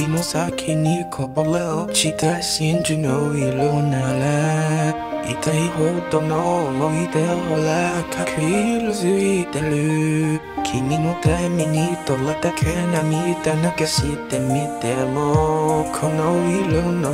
Sakini Cobble, Chita, Sinjino, Ilona, Itaho, Dono, Loida, Hola, Kakil, Zui, Delu, Kimino, Minito, Latakana, Mita, Nakasita, Mitelo, Kono, Ilono,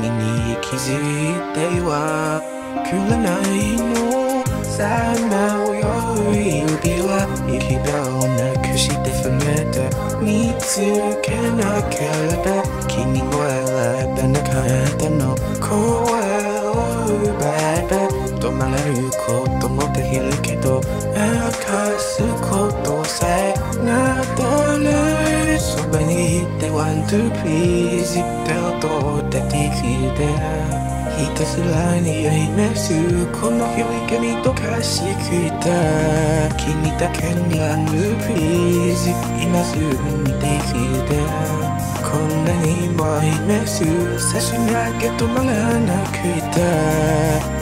Mini, Kizi, Dewa, Kulanai, Sama, Yori, Bila, Ikidona, Kushita, Fameta, Mitsu, Kana, Kalaba, Kimi, Wala, Banaka, no, Koala, Baba, Domalaruko, Domota, Hilkedo, Akasuko, Dosai, Nadola, so many they want to please it, they'll do that they Ita Sulani, Imesu, Kono Hirigami, Kasi Kita, Kimita Kenyan, Lupis, Imasu, Nitakida, Konani, Imesu, Sasuna, Geto Malana, Kita.